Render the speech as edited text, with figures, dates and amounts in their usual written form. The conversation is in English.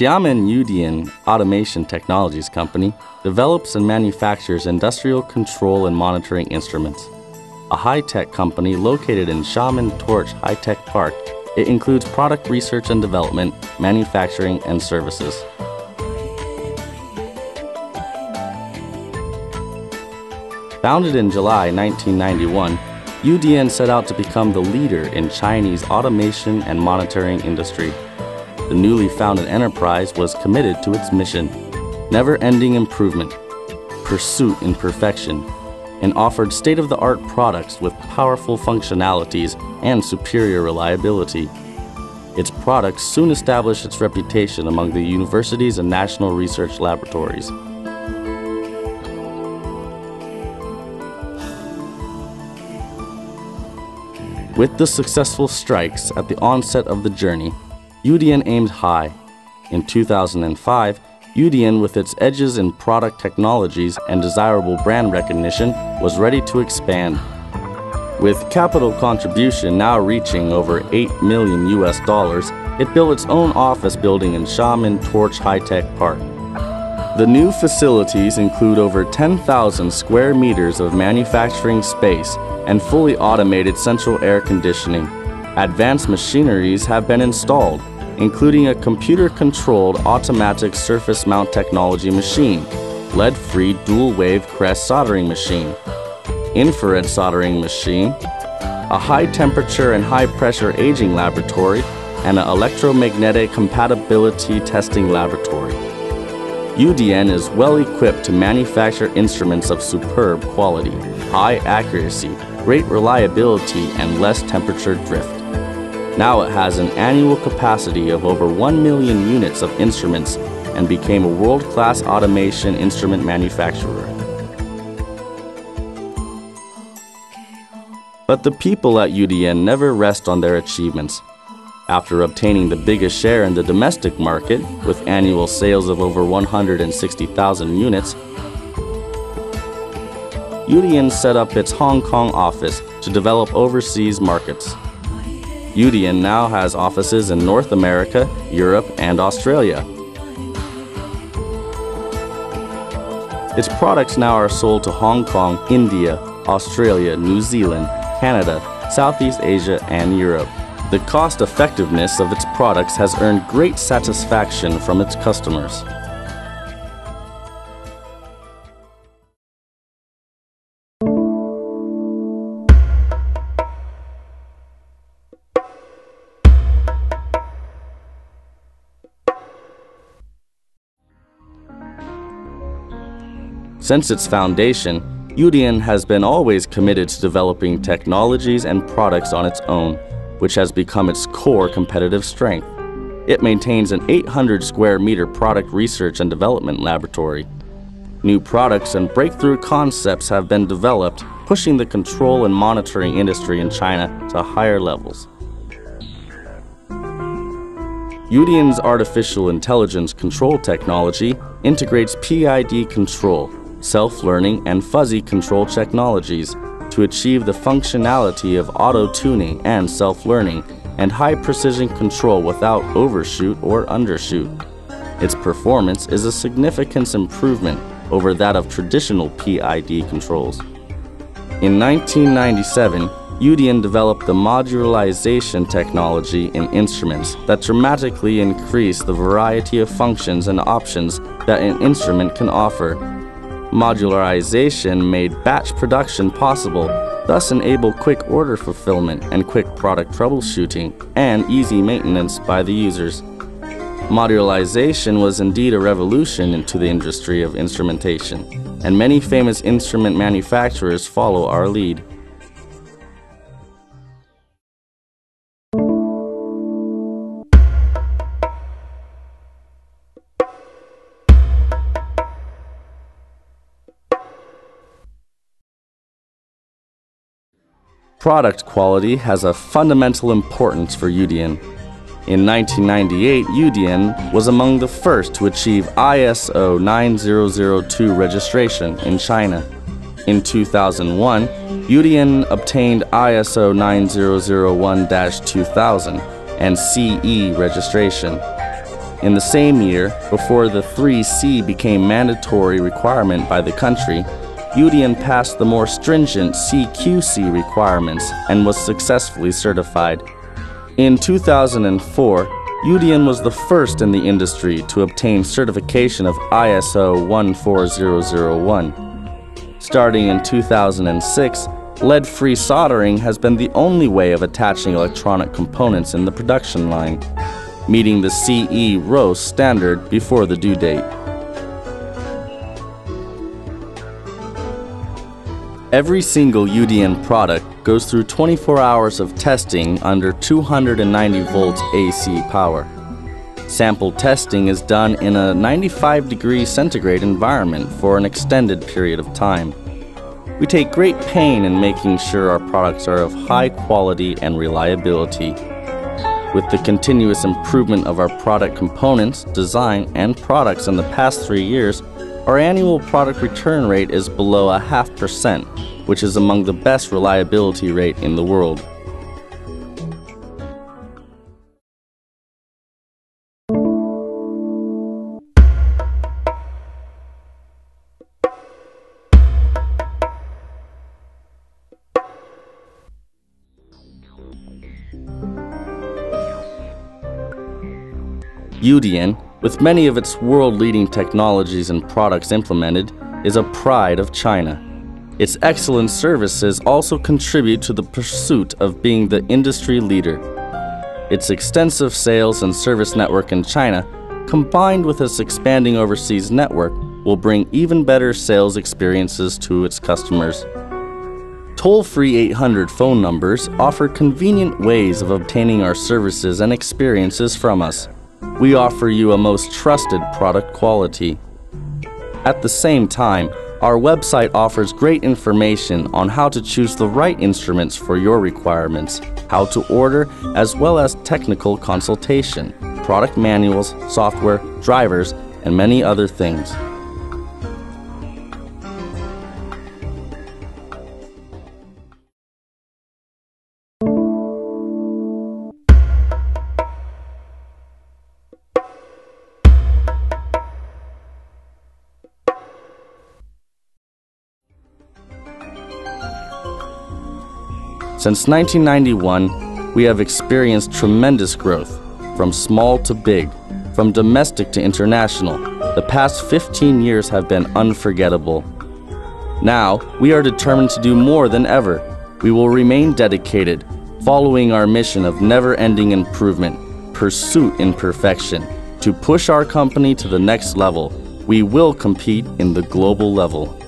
Xiamen Yudian Automation Technologies Company develops and manufactures industrial control and monitoring instruments. A high-tech company located in Xiamen Torch High Tech Park, it includes product research and development, manufacturing, and services. Founded in July 1991, UDN set out to become the leader in Chinese automation and monitoring industry. The newly founded enterprise was committed to its mission, never-ending improvement, pursuit in perfection, and offered state-of-the-art products with powerful functionalities and superior reliability. Its products soon established its reputation among the universities and national research laboratories. With the successful strikes at the onset of the journey, UDN aimed high. In 2005, UDN, with its edges in product technologies and desirable brand recognition, was ready to expand. With capital contribution now reaching over $8 million US, it built its own office building in Xiamen Torch High Tech Park. The new facilities include over 10,000 square meters of manufacturing space and fully automated central air conditioning. Advanced machineries have been installed, including a computer-controlled automatic surface mount technology machine, lead-free dual-wave crest soldering machine, infrared soldering machine, a high-temperature and high-pressure aging laboratory, and an electromagnetic compatibility testing laboratory. UDN is well-equipped to manufacture instruments of superb quality, high accuracy, great reliability, and less temperature drift. Now it has an annual capacity of over 1 million units of instruments and became a world-class automation instrument manufacturer. But the people at UDN never rest on their achievements. After obtaining the biggest share in the domestic market, with annual sales of over 160,000 units, UDN set up its Hong Kong office to develop overseas markets. UDN now has offices in North America, Europe, and Australia. Its products now are sold to Hong Kong, India, Australia, New Zealand, Canada, Southeast Asia, and Europe. The cost-effectiveness of its products has earned great satisfaction from its customers. Since its foundation, UDN has been always committed to developing technologies and products on its own, which has become its core competitive strength. It maintains an 800 square meter product research and development laboratory. New products and breakthrough concepts have been developed, pushing the control and monitoring industry in China to higher levels. UDN's artificial intelligence control technology integrates PID control, self-learning, and fuzzy control technologies to achieve the functionality of auto-tuning and self-learning and high-precision control without overshoot or undershoot. Its performance is a significant improvement over that of traditional PID controls. In 1997, UDN developed the modularization technology in instruments that dramatically increase the variety of functions and options that an instrument can offer. Modularization made batch production possible, thus enable quick order fulfillment and quick product troubleshooting and easy maintenance by the users. Modularization was indeed a revolution into the industry of instrumentation, and many famous instrument manufacturers follow our lead. Product quality has a fundamental importance for UDN. In 1998, UDN was among the first to achieve ISO 9002 registration in China. In 2001, UDN obtained ISO 9001-2000 and CE registration. In the same year, before the 3C became mandatory requirement by the country, Yudian passed the more stringent CQC requirements and was successfully certified. In 2004, Yudian was the first in the industry to obtain certification of ISO 14001. Starting in 2006, lead-free soldering has been the only way of attaching electronic components in the production line, meeting the CE RoHS standard before the due date. Every single Yudian product goes through 24 hours of testing under 290 volts AC power. Sample testing is done in a 95 degree centigrade environment for an extended period of time. We take great pain in making sure our products are of high quality and reliability. With the continuous improvement of our product components, design, and products in the past 3 years, our annual product return rate is below 0.5%, which is among the best reliability rate in the world. Yudian, with many of its world-leading technologies and products implemented, is a pride of China. Its excellent services also contribute to the pursuit of being the industry leader. Its extensive sales and service network in China, combined with its expanding overseas network, will bring even better sales experiences to its customers. Toll-free 800 phone numbers offer convenient ways of obtaining our services and experiences from us. We offer you a most trusted product quality. At the same time, our website offers great information on how to choose the right instruments for your requirements, how to order, as well as technical consultation, product manuals, software, drivers, and many other things. Since 1991, we have experienced tremendous growth, from small to big, from domestic to international. The past 15 years have been unforgettable. Now, we are determined to do more than ever. We will remain dedicated, following our mission of never-ending improvement, pursuit in perfection, to push our company to the next level. We will compete in the global level.